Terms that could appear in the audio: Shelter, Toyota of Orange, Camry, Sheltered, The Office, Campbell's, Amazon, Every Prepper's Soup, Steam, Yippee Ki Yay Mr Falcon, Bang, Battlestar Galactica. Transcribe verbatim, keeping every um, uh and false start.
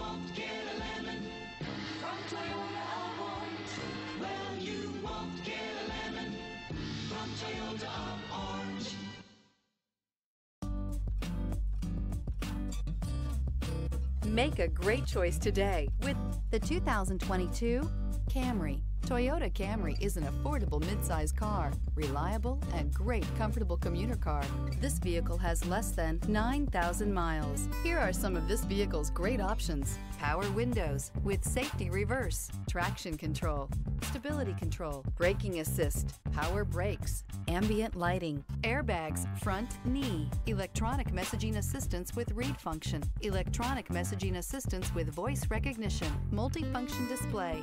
won't get a lemon from Toyota of Orange. Well, you won't get a lemon from Toyota of Orange. Make a great choice today with the two thousand twenty-two Camry. Toyota Camry is an affordable midsize car, reliable and great comfortable commuter car. This vehicle has less than nine thousand miles. Here are some of this vehicle's great options: power windows with safety reverse, traction control, stability control, braking assist, power brakes, ambient lighting, airbags, front knee, electronic messaging assistance with read function, electronic messaging assistance with voice recognition, multifunction display.